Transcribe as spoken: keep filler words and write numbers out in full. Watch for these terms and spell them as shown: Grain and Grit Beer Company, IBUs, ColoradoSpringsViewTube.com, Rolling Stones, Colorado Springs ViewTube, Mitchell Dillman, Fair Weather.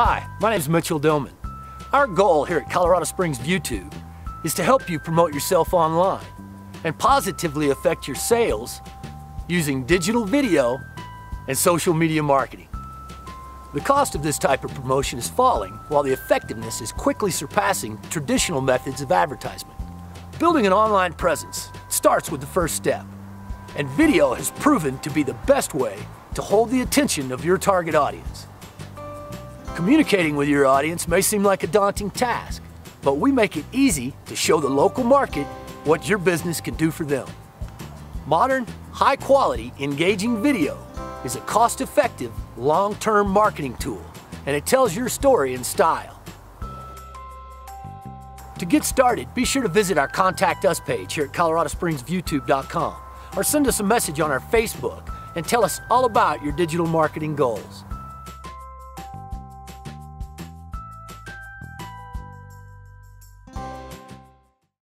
Hi, my name is Mitchell Dillman. Our goal here at Colorado Springs ViewTube is to help you promote yourself online and positively affect your sales using digital video and social media marketing. The cost of this type of promotion is falling while the effectiveness is quickly surpassing traditional methods of advertisement. Building an online presence starts with the first step, and video has proven to be the best way to hold the attention of your target audience. Communicating with your audience may seem like a daunting task, but we make it easy to show the local market what your business can do for them. Modern, high-quality, engaging video is a cost-effective, long-term marketing tool, and it tells your story in style. To get started, be sure to visit our Contact Us page here at Colorado Springs ViewTube dot com or send us a message on our Facebook and tell us all about your digital marketing goals.